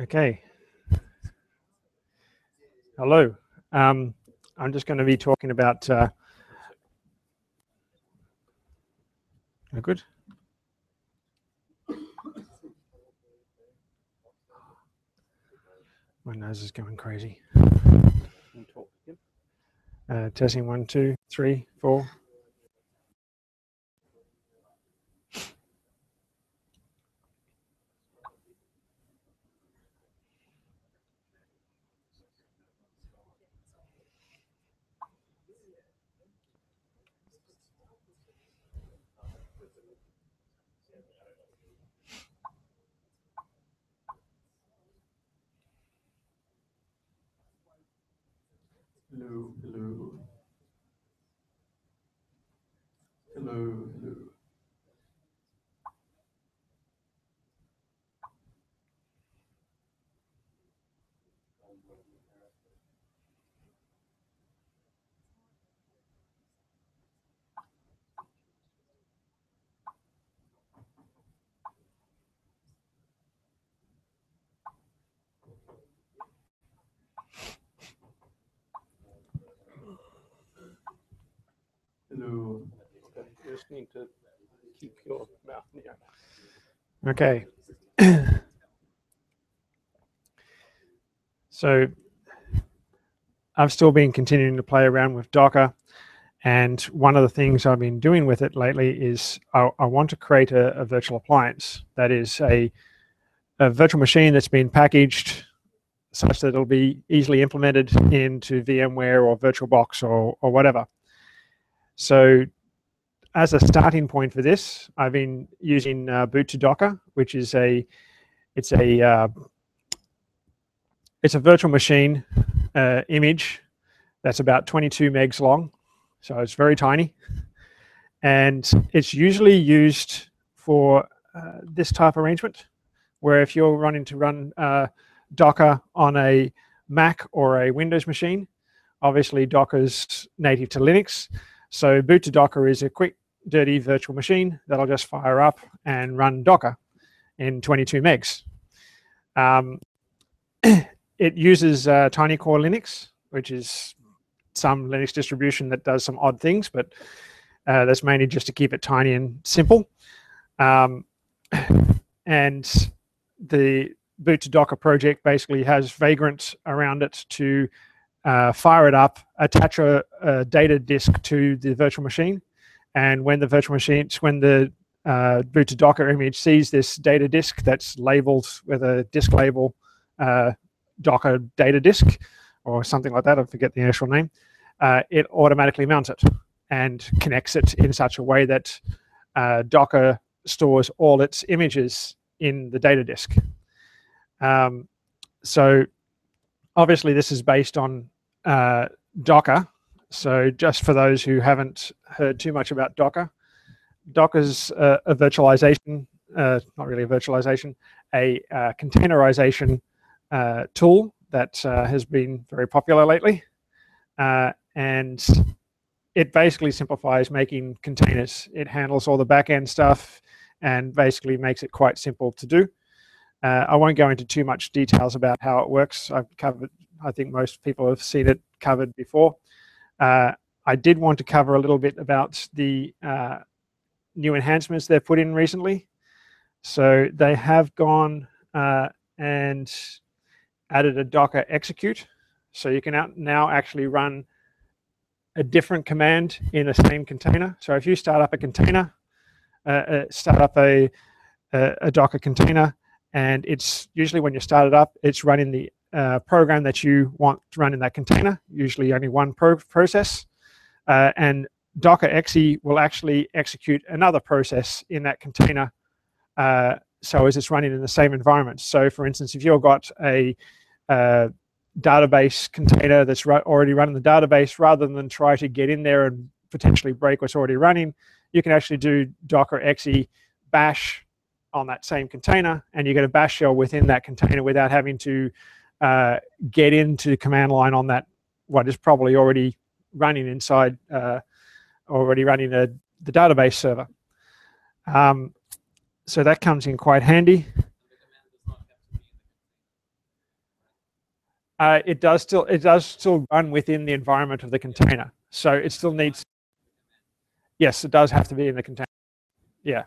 Okay. Hello. I'm just going to be talking about. Good. My nose is going crazy. Testing 1, 2, 3, 4. Hello, hello. Hello, hello. Hello. Okay, you just need to keep your mouth near. Okay. So I've still been continuing to play around with Docker, and one of the things I've been doing with it lately is I want to create a virtual appliance that is a virtual machine that's been packaged such that it'll be easily implemented into VMware or VirtualBox or whatever. So as a starting point for this, I've been using boot2docker, which is it's a virtual machine image that's about 22 megs long, so it's very tiny, and it's usually used for this type arrangement, where if you're running to run Docker on a Mac or a Windows machine, obviously Docker's native to Linux. So boot2docker is a quick, dirty virtual machine that'll just fire up and run Docker in 22 megs. It uses Tiny Core Linux, which is some Linux distribution that does some odd things, but that's mainly just to keep it tiny and simple. And the boot2docker project basically has Vagrant around it to fire it up, attach a data disk to the virtual machine, and when the virtual machine, when the boot2docker image sees this data disk that's labeled with a disk label, Docker data disk, or something like that, I forget the initial name, it automatically mounts it and connects it in such a way that Docker stores all its images in the data disk. So obviously this is based on Docker, so just for those who haven't heard too much about Docker, Docker's a virtualization, not really a virtualization, a containerization tool that has been very popular lately, and it basically simplifies making containers. It handles all the back-end stuff and basically makes it quite simple to do. I won't go into too much details about how it works. I've covered, I think most people have seen it covered before. I did want to cover a little bit about the new enhancements they've put in recently. So they have gone and added a Docker execute. So you can now actually run a different command in the same container. So if you start up a container, start up a Docker container, and it's usually when you start it up, it's running the program that you want to run in that container, usually only one process. And Docker exe will actually execute another process in that container so as it's running in the same environment. So for instance, if you've got a database container that's already running the database, rather than try to get in there and potentially break what's already running, you can actually do Docker exe bash on that same container, and you get a bash shell within that container without having to get into the command line on that, what is probably already running inside, the database server. So that comes in quite handy. it does still run within the environment of the container. So it still needs, yes, it does have to be in the container. Yeah,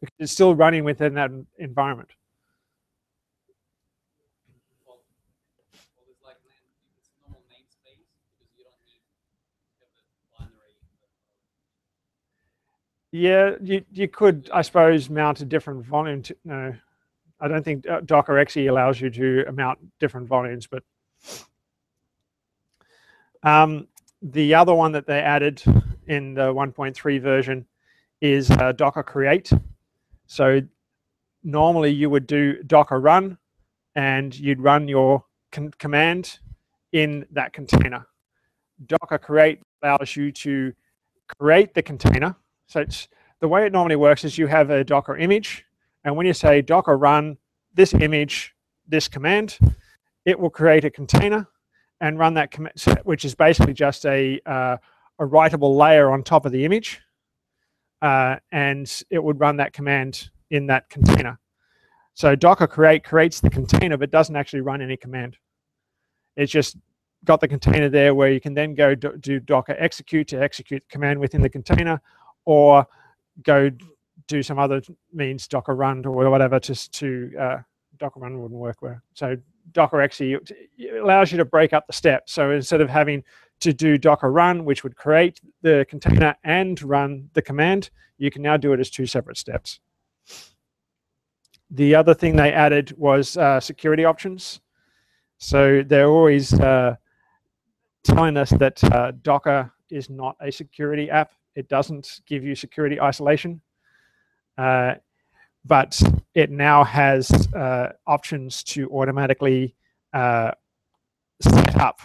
because it's still running within that environment. Yeah, you could, I suppose, mount a different volume. No, I don't think Docker actually allows you to mount different volumes. But the other one that they added in the 1.3 version is Docker create. So normally you would do Docker run, and you'd run your command in that container. Docker create allows you to create the container. So it's, the way it normally works is you have a Docker image, and when you say Docker run this image, this command, it will create a container and run that command, which is basically just a writable layer on top of the image, and it would run that command in that container. So Docker create creates the container, but doesn't actually run any command. It's just got the container there where you can then go do Docker execute to execute the command within the container, or go do some other means, Docker run or whatever, just to Docker run wouldn't work well. So Docker actually allows you to break up the steps. So instead of having to do Docker run, which would create the container and run the command, you can now do it as two separate steps. The other thing they added was security options. So they're always telling us that Docker is not a security app. It doesn't give you security isolation, but it now has options to automatically set up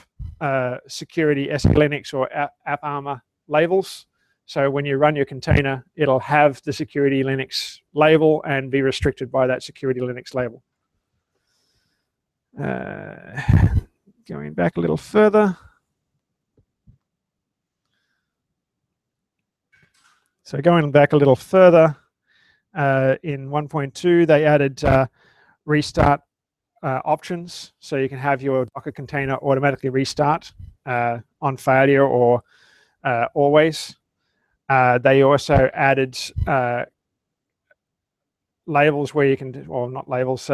security SELinux or AppArmor labels. So when you run your container, it'll have the security Linux label and be restricted by that security Linux label. Going back a little further. So going back a little further, in 1.2, they added restart options. So you can have your Docker container automatically restart on failure or always. They also added labels where you can, well, not labels,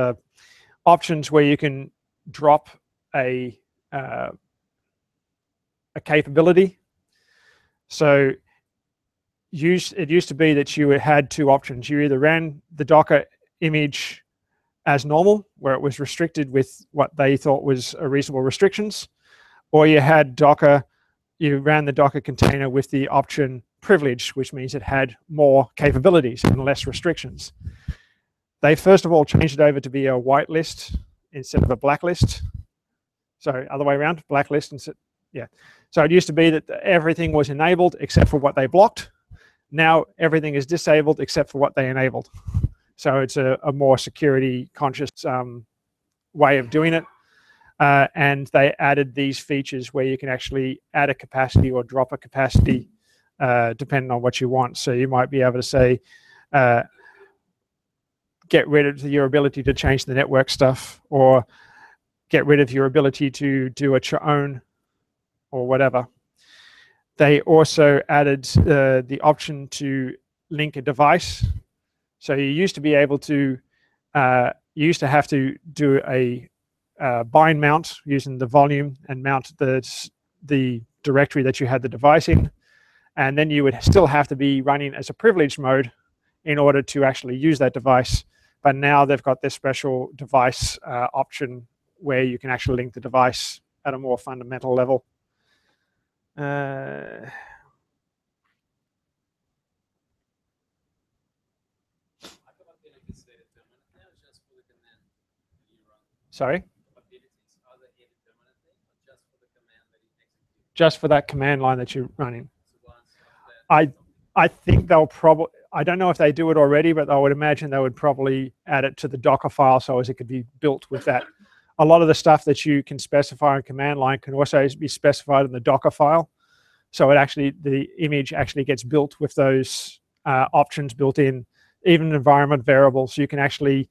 options where you can drop a capability. So it used to be that you had two options. You either ran the Docker image as normal, where it was restricted with what they thought was reasonable restrictions, or you had Docker, you ran the Docker container with the option privileged, which means it had more capabilities and less restrictions. They first of all changed it over to be a whitelist instead of a blacklist. So other way around, blacklist instead, yeah. So it used to be that everything was enabled except for what they blocked. Now everything is disabled except for what they enabled. So it's a more security conscious way of doing it. And they added these features where you can actually add a capacity or drop a capacity depending on what you want. So you might be able to say, get rid of your ability to change the network stuff, or get rid of your ability to do it your own, or whatever. They also added the option to link a device. So you used to be able to, you used to have to do a bind mount using the volume and mount the directory that you had the device in. And then you would still have to be running as a privileged mode in order to actually use that device. But now they've got this special device option where you can actually link the device at a more fundamental level. Sorry? Just for that command line that you're running. I think they'll probably, I don't know if they do it already, but I would imagine they would probably add it to the Docker file so as it could be built with that. A lot of the stuff that you can specify in command line can also be specified in the Docker file. So it actually, the image actually gets built with those options built in, even environment variables. You can actually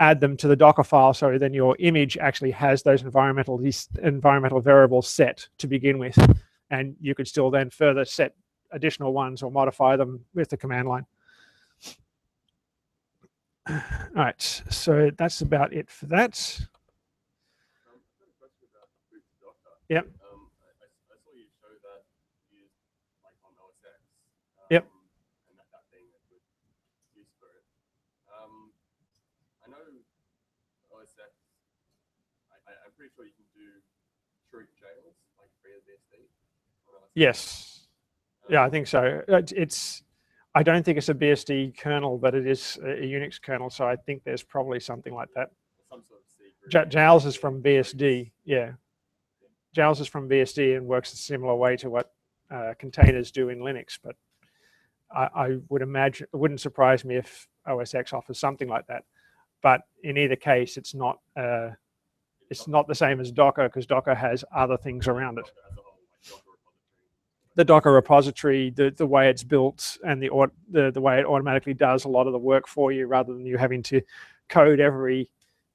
add them to the Docker file, so then your image actually has those environmental variables set to begin with. And you could still then further set additional ones or modify them with the command line. All right, so that's about it for that. Yep. I saw you show that you like on OSX. Yep. And that thing with Spirit. I know OSX. I'm pretty sure you can do true jails like FreeBSD. Yes. Yeah, I think so. I don't think it's a BSD kernel, but it is a Unix kernel, so I think there's probably something like that. Some sort of jails is from BSD. Yeah. Jails is from BSD and works a similar way to what containers do in Linux, but I would imagine, it wouldn't surprise me if OSX offers something like that. But in either case, it's not the same as Docker, because Docker has other things around it. The Docker repository, the way it's built, and the way it automatically does a lot of the work for you, rather than you having to code every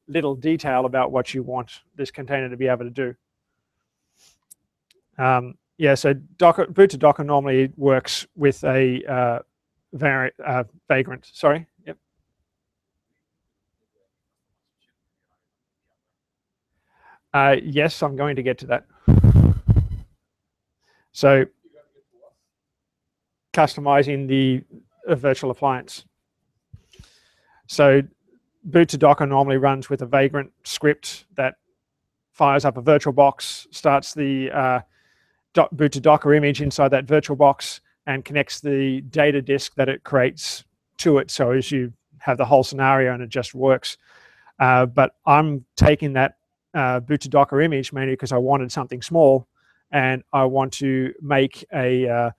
little detail about what you want this container to be able to do. Yeah, so Docker, boot2docker normally works with a Vagrant. Sorry. Yep. Yes, I'm going to get to that. So customizing the virtual appliance. So boot2docker normally runs with a Vagrant script that fires up a VirtualBox, starts the boot2docker image inside that VirtualBox, and connects the data disk that it creates to it, so as you have the whole scenario and it just works. But I'm taking that boot2docker image mainly because I wanted something small and I want to make a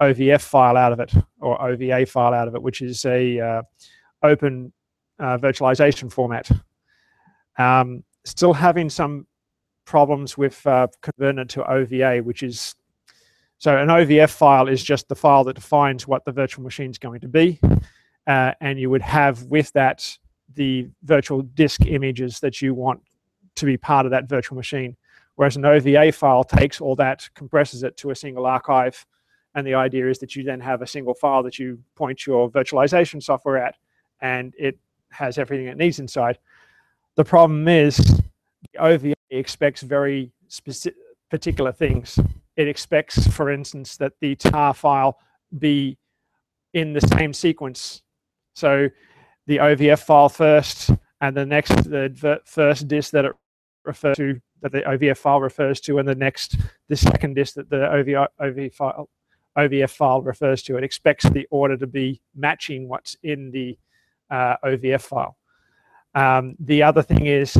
OVF file out of it, or OVA file out of it, which is a open virtualization format. Still having some problems with converting it to OVA, which is, so an OVF file is just the file that defines what the virtual machine is going to be, and you would have with that the virtual disk images that you want to be part of that virtual machine, whereas an OVA file takes all that, compresses it to a single archive, and the idea is that you then have a single file that you point your virtualization software at, and it has everything it needs inside. The problem is the OVA expects very specific, particular things. It expects, for instance, that the tar file be in the same sequence. So the OVF file first, and the next, the first disk that it refers to, that the OVF file refers to, and the next, the second disk that the OVF file refers to. It expects the order to be matching what's in the OVF file. The other thing is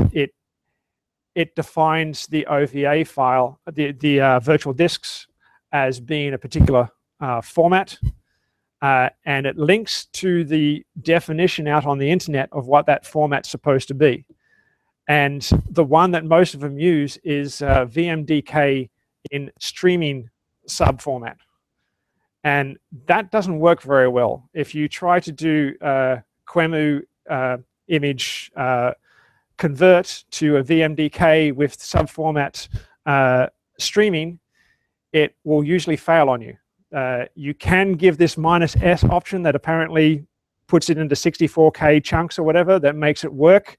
it defines the OVA file, the virtual disks, as being a particular format, and it links to the definition out on the internet of what that format's supposed to be. And the one that most of them use is VMDK in streaming subformat. And that doesn't work very well. If you try to do QEMU image convert to a VMDK with subformat streaming, it will usually fail on you. You can give this -S option that apparently puts it into 64K chunks or whatever, that makes it work,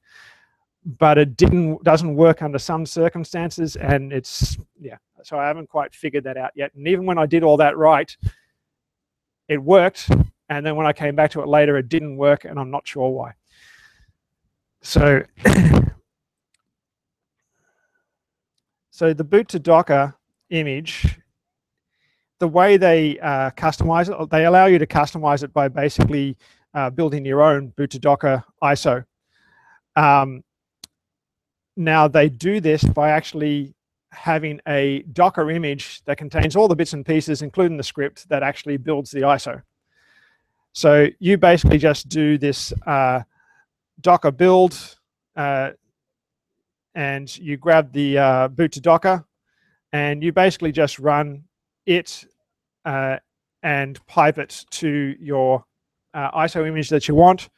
but it doesn't work under some circumstances, and it's, yeah, so I haven't quite figured that out yet. And even when I did all that right, it worked, and then when I came back to it later, it didn't work, and I'm not sure why. So, the boot2docker image, the way they customize it, they allow you to customize it by basically building your own boot2docker ISO. Now, they do this by actually having a Docker image that contains all the bits and pieces, including the script, that actually builds the ISO. So you basically just do this Docker build, and you grab the boot2docker, and you basically just run it and pipe it to your ISO image that you want.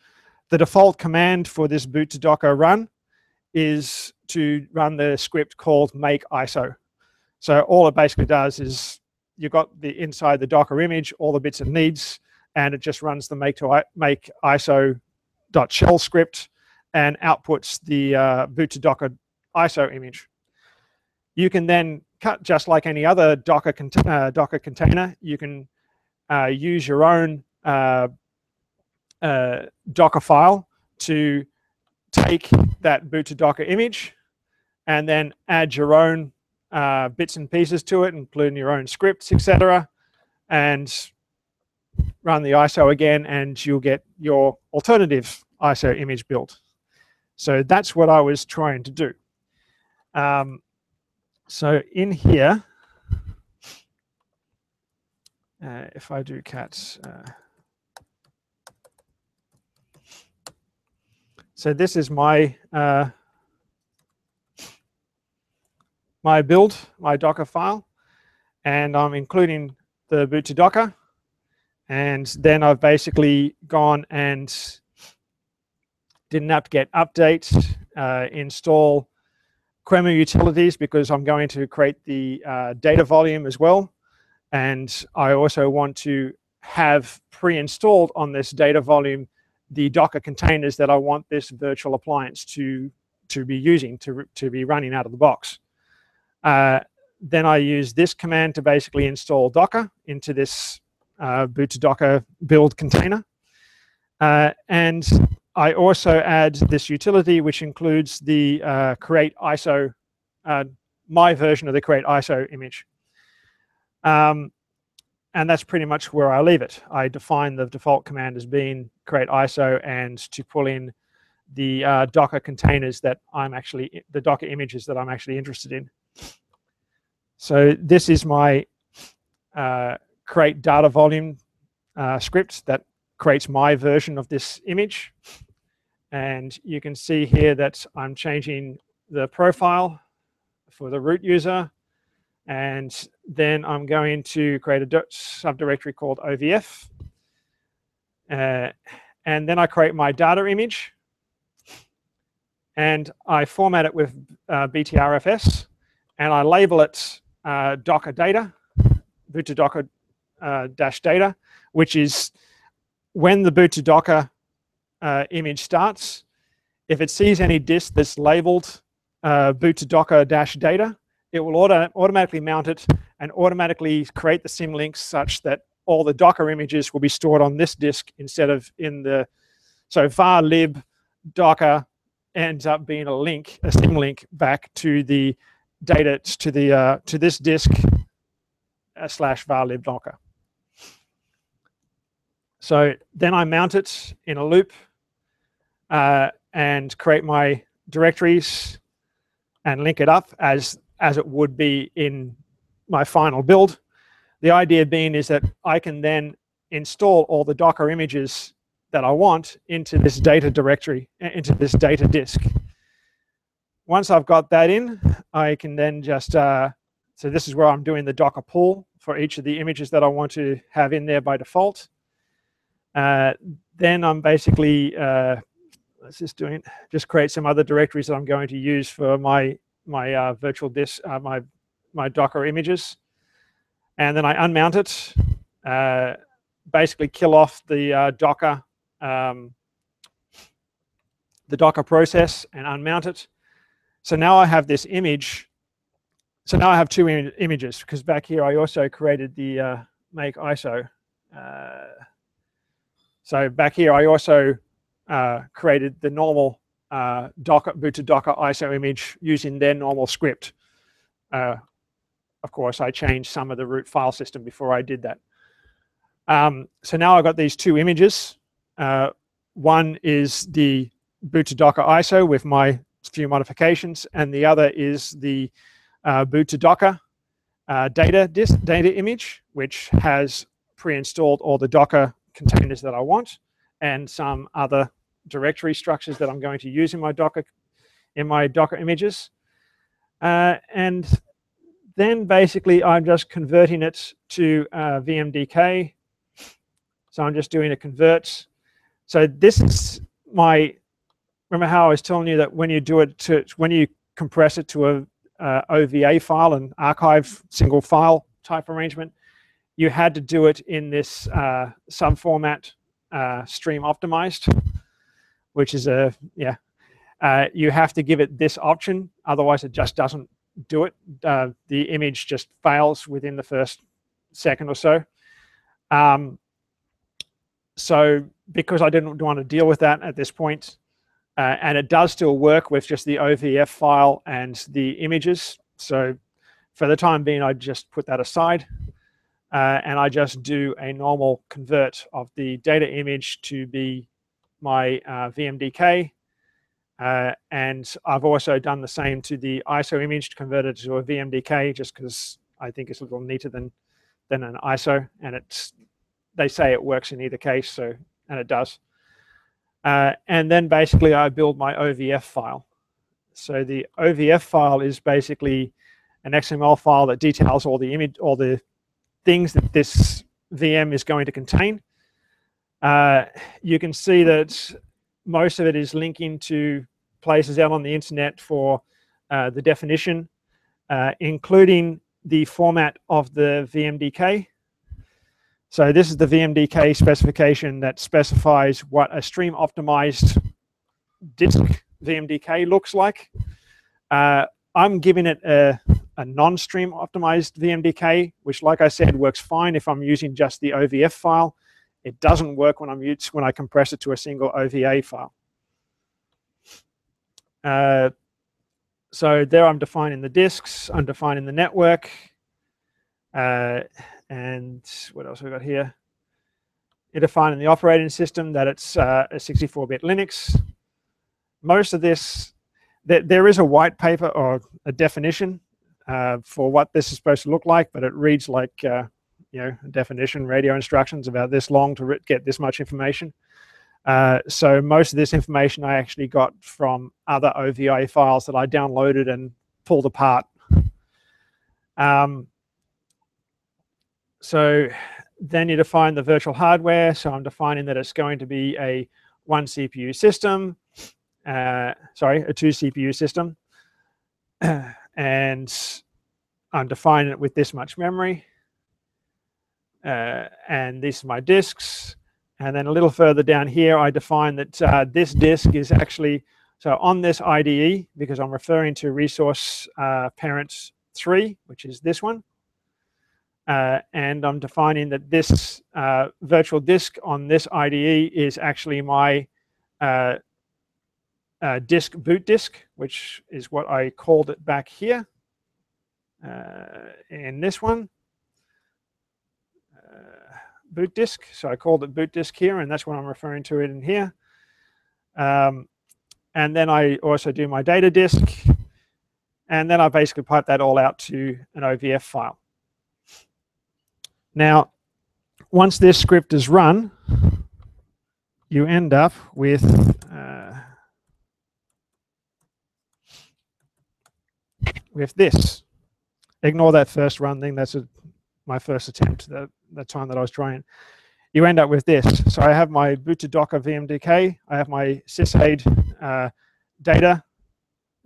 The default command for this boot to Docker run is to run the script called make ISO. So all it basically does is you've got the inside the Docker image, all the bits it needs, and it just runs the make ISO.shell script and outputs the boot to Docker ISO image. You can then cut just like any other Docker container. You can use your own Docker file to take that boot to Docker image and then add your own bits and pieces to it, including your own scripts, etc., and run the ISO again, and you'll get your alternative ISO image built. So that's what I was trying to do. So in here, if I do cat, so this is my my build, my Docker file, and I'm including the boot to Docker, and then I've basically gone and did an apt-get update, install QEMU utilities because I'm going to create the data volume as well, and I also want to have pre-installed on this data volume the Docker containers that I want this virtual appliance to be using, to be running out of the box. Then I use this command to basically install Docker into this boot to Docker build container, and I also add this utility, which includes the create ISO, my version of the create ISO image. And that's pretty much where I leave it. I define the default command as being create ISO and to pull in the Docker containers that I'm actually, the Docker images that I'm actually interested in. So this is my create data volume script that creates my version of this image. And you can see here that I'm changing the profile for the root user. And then I'm going to create a subdirectory called OVF. And then I create my data image. And I format it with btrfs. And I label it Docker data, boot to Docker dash data, which is when the boot to Docker image starts, if it sees any disk that's labeled boot to Docker dash data, it will automatically mount it and automatically create the SELinux such that all the Docker images will be stored on this disk instead of in the, so var lib Docker ends up being a link, a SELinux back to the data, to the to this disk slash var lib Docker. So then I mount it in a loop and create my directories and link it up as it would be in my final build. The idea being is that I can then install all the Docker images that I want into this data directory, into this data disk. Once I've got that in, I can then just, so this is where I'm doing the Docker pull for each of the images that I want to have in there by default. Then I'm basically just create some other directories that I'm going to use for my virtual disk, my Docker images, and then I unmount it. Basically, kill off the Docker process and unmount it. So now I have this image. So now I have two images because back here I also created the make ISO. So back here, I also created the normal Docker, boot to Docker ISO image using their normal script. Of course, I changed some of the root file system before I did that. So now I've got these two images. One is the boot to Docker ISO with my few modifications, and the other is the boot to Docker data image, which has pre-installed all the Docker containers that I want and some other directory structures that I'm going to use in my Docker images, and then basically I'm just converting it to VMDK. So I'm just doing a convert. So this is remember how I was telling you that when you do it to, when you compress it to a OVA file, an archive single file type arrangement, you had to do it in this subformat stream optimized, which is a, yeah. You have to give it this option, otherwise it just doesn't do it. The image just fails within the first second or so. So because I didn't want to deal with that at this point, and it does still work with just the OVF file and the images. So for the time being, I just put that aside, and I just do a normal convert of the data image to be my VMDK. And I've also done the same to the ISO image, to convert it to a VMDK, just because I think it's a little neater than an ISO, and it's, they say it works in either case, so, and it does. And then basically I build my OVF file. So the OVF file is basically an XML file that details all the image, all the things that this VM is going to contain. You can see that most of it is linking to places out on the internet for the definition, including the format of the VMDK. So this is the VMDK specification that specifies what a stream optimized disk VMDK looks like. I'm giving it a non-stream optimized VMDK, which, like I said, works fine if I'm using just the OVF file. It doesn't work when I compress it to a single OVA file. So there I'm defining the disks, I'm defining the network, and what else have we got here? You're defining the operating system, that it's a 64-bit Linux. Most of this, there is a white paper or a definition for what this is supposed to look like, but it reads like you know, definition, radio instructions about this long to get this much information. So most of this information I actually got from other OVA files that I downloaded and pulled apart. So then you define the virtual hardware. So I'm defining that it's going to be a 1 CPU system, sorry, a 2 CPU system. And I'm defining it with this much memory. And these are my disks. And then a little further down here, I define that this disk is actually, so on this IDE, because I'm referring to resource parent 3, which is this one. And I'm defining that this virtual disk on this IDE is actually my disk boot disk, which is what I called it back here in this one. Boot disk, so I called it boot disk here, and that's what I'm referring to it in here. And then I also do my data disk, and then I basically pipe that all out to an OVF file. Now, once this script is run, you end up with this. Ignore that first run thing. That's a my first attempt, the time that I was trying. You end up with this. So I have my boot2docker VMDK, I have my sysaid data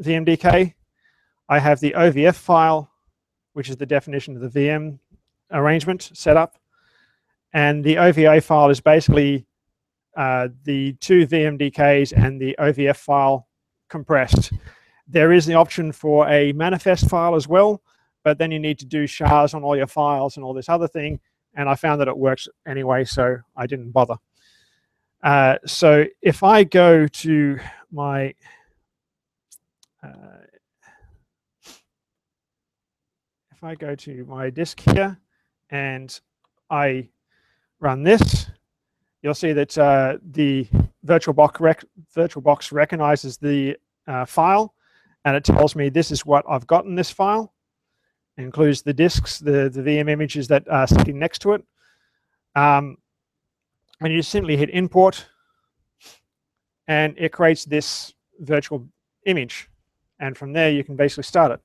VMDK, I have the OVF file, which is the definition of the VM arrangement setup, and the OVA file is basically the 2 VMDKs and the OVF file compressed. There is the option for a manifest file as well, but then you need to do shars on all your files and all this other thing, and I found that it works anyway, so I didn't bother. So if I go to my disk here and I run this, you'll see that the VirtualBox recognizes the file, and it tells me this is what I've got in this file. Includes the disks, the VM images that are sitting next to it. And you simply hit import, and it creates this virtual image. And from there, you can basically start it.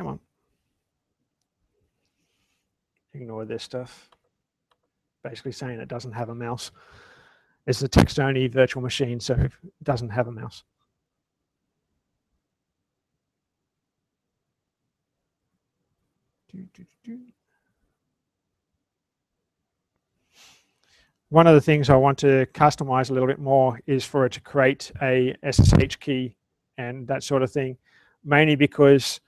Come on. Ignore this stuff. Basically saying it doesn't have a mouse. It's a text-only virtual machine, so it doesn't have a mouse. One of the things I want to customize a little bit more is for it to create a SSH key and that sort of thing, mainly because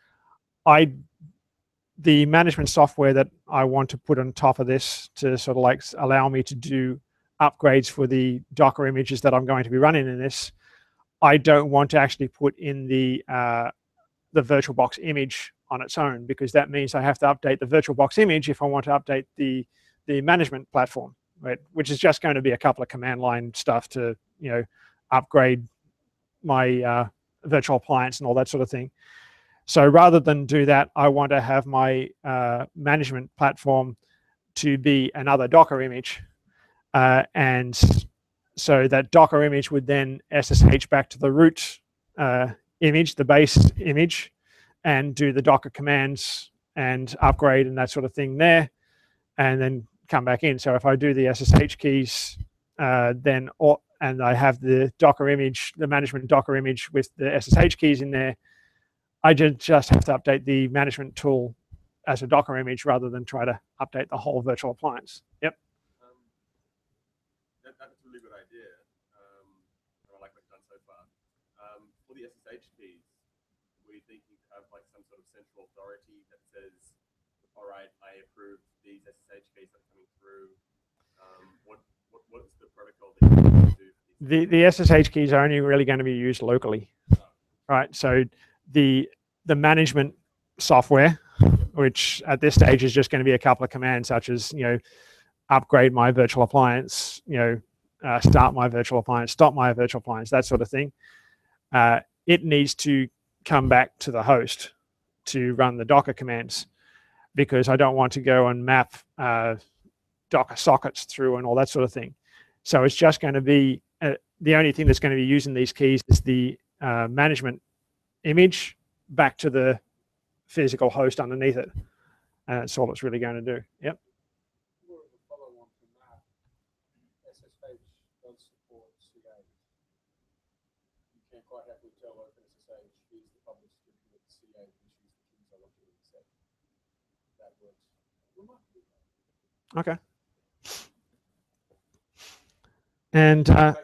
the management software that I want to put on top of this to sort of like allow me to do upgrades for the Docker images that I'm going to be running in this, I don't want to actually put in the VirtualBox image on its own, because that means I have to update the VirtualBox image if I want to update the management platform. Right, which is just going to be a couple of command line stuff to, you know, upgrade my virtual appliance and all that sort of thing. So rather than do that, I want to have my management platform to be another Docker image, and so that Docker image would then SSH back to the root image, the base image, and do the Docker commands and upgrade and that sort of thing there, and then come back in. So if I do the SSH keys, then and I have the Docker image, the management Docker image with the SSH keys in there, I just have to update the management tool as a Docker image rather than try to update the whole virtual appliance. Yep. That's a really good idea. I like what you've done so far. For the SSH keys, we think you have like some sort of central authority that says, all right, I approve these SSH keys that are coming through. What is the protocol that you want to do? The SSH keys are only really going to be used locally. Oh. Right, so the management software, which at this stage is just going to be a couple of commands such as, you know, upgrade my virtual appliance, you know, start my virtual appliance, stop my virtual appliance, that sort of thing. It needs to come back to the host to run the Docker commands, because I don't want to go and map Docker sockets through and all that sort of thing. So it's just going to be, the only thing that's going to be using these keys is the management image back to the physical host underneath it. And that's all it's really going to do. Yep. More of a follow on from that, SSH does support CA. You can't quite have to tell open SSH is the public certificate of CA, which is the keys I want to accept. Okay. And yeah.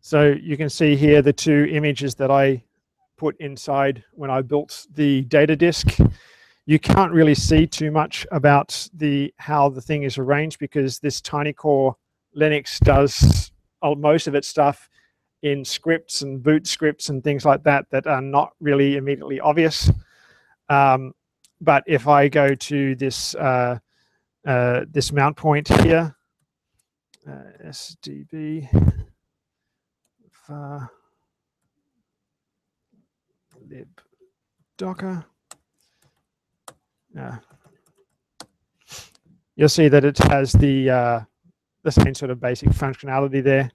So you can see here the two images that I put inside when I built the data disk. You can't really see too much about how the thing is arranged, because this Tiny Core Linux does most of its stuff in scripts and boot scripts and things like that that are not really immediately obvious. But if I go to this this mount point here, SDB lib docker, you'll see that it has the same sort of basic functionality there.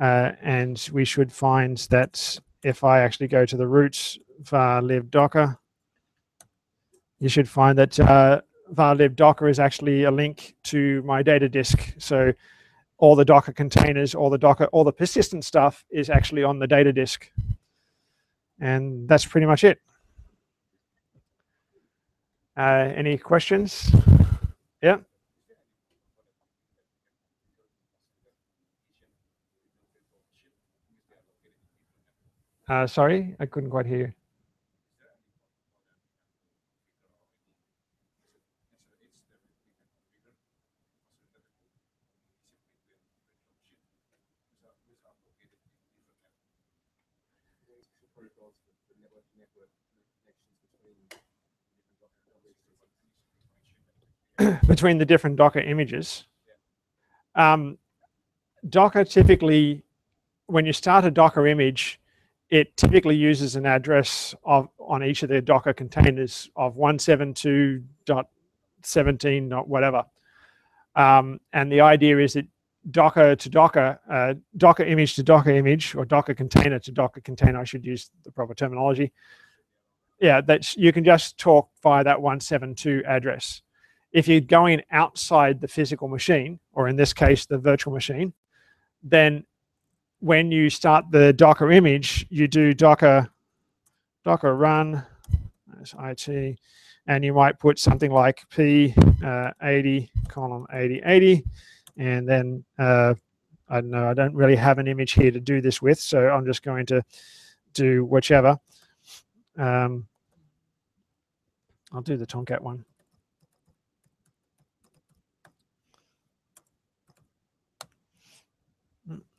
And we should find that if I actually go to the root var lib docker, you should find that var lib docker is actually a link to my data disk. So all the Docker containers, all the persistent stuff is actually on the data disk. And that's pretty much it. Any questions? Yeah. Sorry, I couldn't quite hear you. Between the different Docker images. Docker typically, when you start a Docker image, it typically uses an address on each of their Docker containers of 172.17. Whatever. And the idea is that Docker to Docker, Docker image to Docker image, or Docker container to Docker container. I should use the proper terminology. Yeah, that's, you can just talk via that 172 address. If you're going outside the physical machine, or in this case, the virtual machine, then when you start the Docker image, you do Docker run, that's IT, and you might put something like p80 column 8080, and then I don't know, I don't really have an image here to do this with, so I'm just going to do whichever. I'll do the Tomcat one.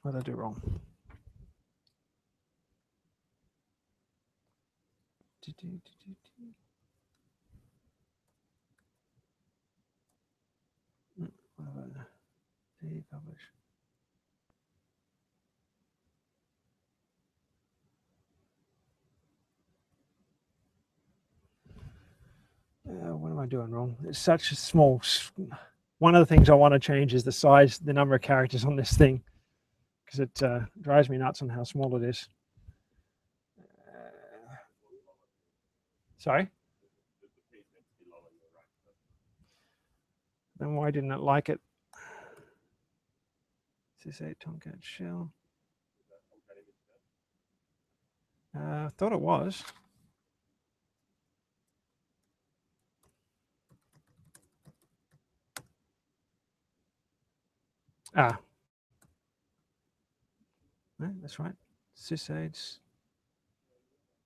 What did I do wrong? Publish. What am I doing wrong? It's such a small. One of the things I want to change is the size, the number of characters on this thing, because it drives me nuts on how small it is. Sorry? Then why didn't it like it? Is this a Tomcat shell? I thought it was. Ah. No, that's right. Sysaids,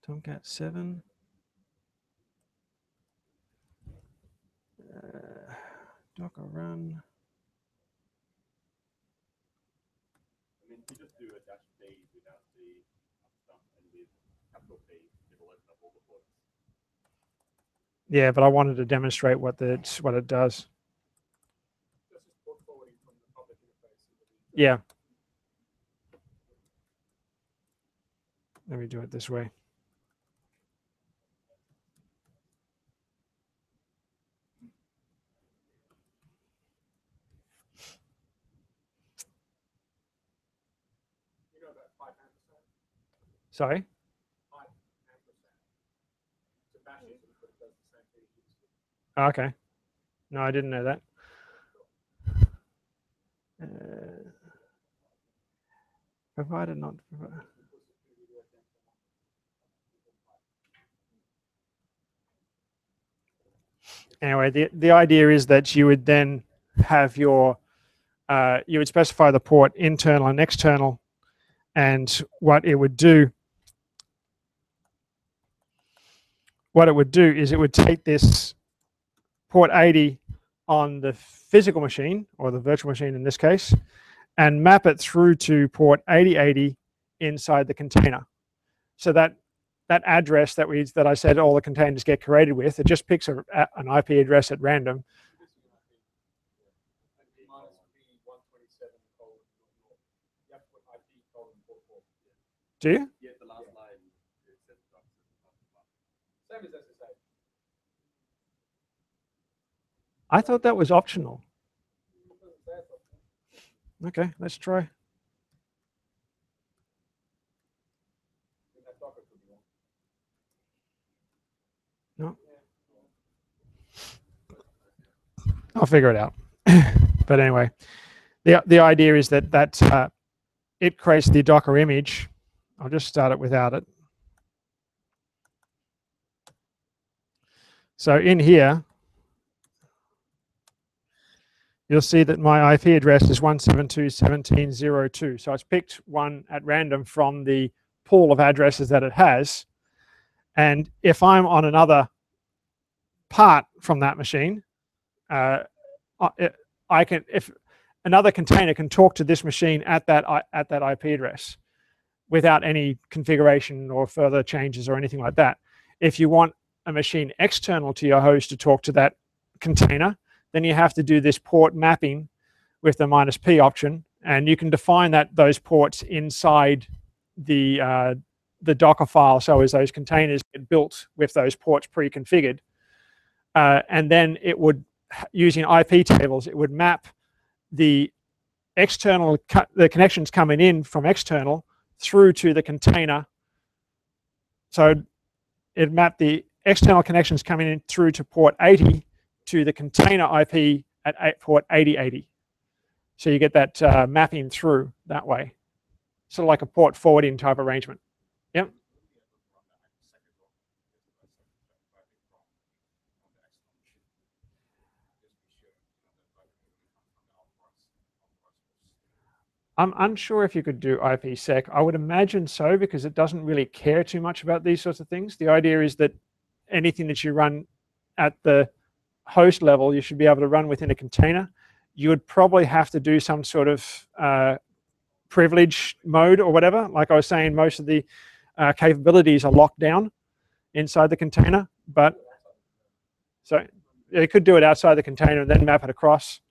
Tomcat 7. Docker run. I mean, if you just do a dash D without the stuff and with capital D, it'll open up all the ports. Yeah, but I wanted to demonstrate what it does. That's just port forwarding from the public interface. Yeah. Let me do it this way. You know about 5%. Sorry? 5%. It's a bash engine, but it does the same thing as you do. Okay. No, I didn't know that. Provided not provided. Anyway, the idea is that you would then have your, you would specify the port internal and external, and what it would do is it would take this port 80 on the physical machine, or the virtual machine in this case, and map it through to port 8080 inside the container. So that address that I said all the containers get created with, it just picks an IP address at random. Do you? Yeah, the last line. Same as SSH. I thought that was optional. Okay, let's try. I'll figure it out. But anyway, the idea is that it creates the Docker image. I'll just start it without it. So in here, you'll see that my IP address is 172.17.0.2. So it's picked one at random from the pool of addresses that it has. And if I'm on another part from that machine, if another container can talk to this machine at that IP address without any configuration or further changes or anything like that. If you want a machine external to your host to talk to that container, then you have to do this port mapping with the -p option, and you can define those ports inside the Docker file, so as those containers get built with those ports pre-configured, and then it would, using IP tables, it would map the external, the connections coming in from external through to the container. So it mapped the external connections coming in through to port 80 to the container IP at port 8080. So you get that mapping through that way. Sort of like a port forwarding type arrangement. Yep. I'm unsure if you could do IPsec. I would imagine so, because it doesn't really care too much about these sorts of things. The idea is that anything that you run at the host level, you should be able to run within a container. You would probably have to do some sort of privilege mode or whatever. Like I was saying, most of the capabilities are locked down inside the container, but so you could do it outside the container and then map it across.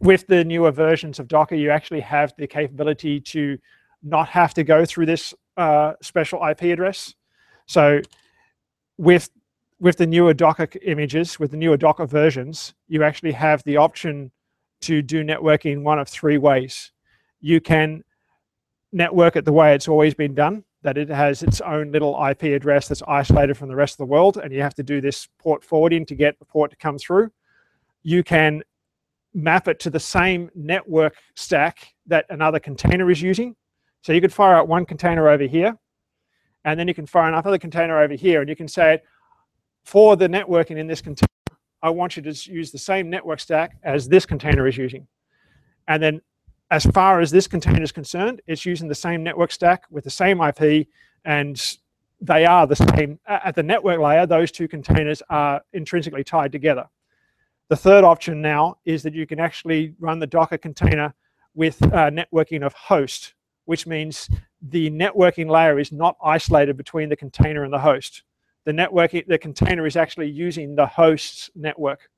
With the newer versions of Docker, you actually have the capability to not have to go through this special IP address. So with the newer Docker images, with the newer Docker versions, you actually have the option to do networking one of three ways. You can network it the way it's always been done, that it has its own little IP address that's isolated from the rest of the world, and you have to do this port forwarding to get the port to come through. You can map it to the same network stack that another container is using. So you could fire out one container over here, and then you can fire another container over here, and you can say, for the networking in this container, I want you to use the same network stack as this container is using. And then as far as this container is concerned, it's using the same network stack with the same IP, and they are the same. At the network layer, those two containers are intrinsically tied together. The third option now is that you can actually run the Docker container with networking of host, which means the networking layer is not isolated between the container and the host. The container is actually using the host's network.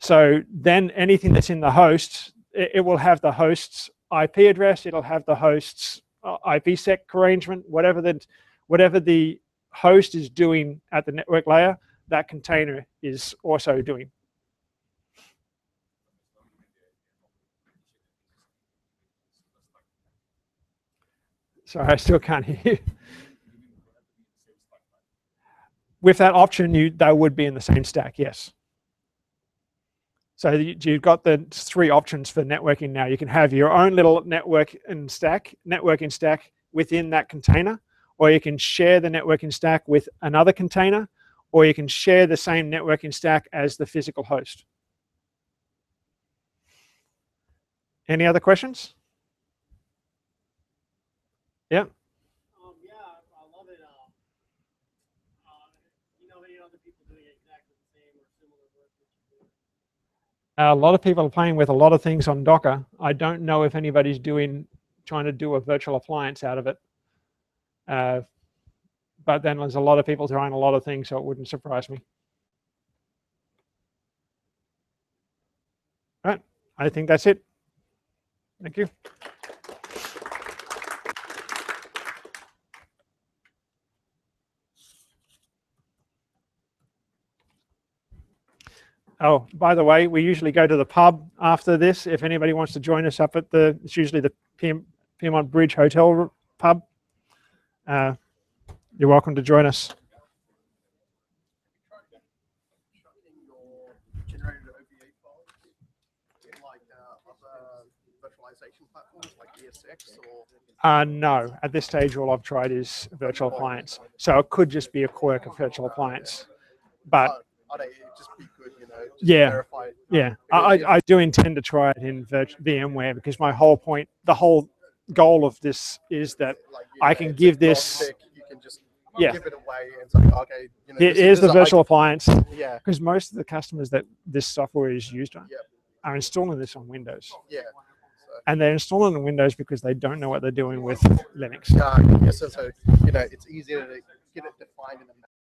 So then anything that's in the host, it will have the host's IP address, it'll have the host's IPsec arrangement, whatever the host is doing at the network layer, that container is also doing. Sorry, I still can't hear you. With that option, they would be in the same stack, yes. So you've got the three options for networking now. You can have your own little networking stack within that container, or you can share the networking stack with another container, or you can share the same networking stack as the physical host. Any other questions? Yeah? Yeah, I love it. You know, any other people doing exactly the same or similar work that you do? A lot of people are playing with a lot of things on Docker. I don't know if anybody's trying to do a virtual appliance out of it. But then there's a lot of people trying a lot of things, so it wouldn't surprise me. All right, I think that's it. Thank you. Oh, by the way, we usually go to the pub after this. If anybody wants to join us up at it's usually the Piedmont Bridge Hotel pub. You're welcome to join us. No, at this stage all I've tried is virtual appliance. So it could just be a quirk of virtual appliance. But just be good, you know, just verify it. Yeah. I do intend to try it in VMware, because my whole point, the whole goal of this is that I can give this. Yeah. Give it away and say, okay, you know, it is the virtual appliance. Yeah. Because most of the customers that this software is used on are installing this on Windows. Yeah. So. And they're installing on Windows because they don't know what they're doing with Linux. So you know, it's easier to get it defined in the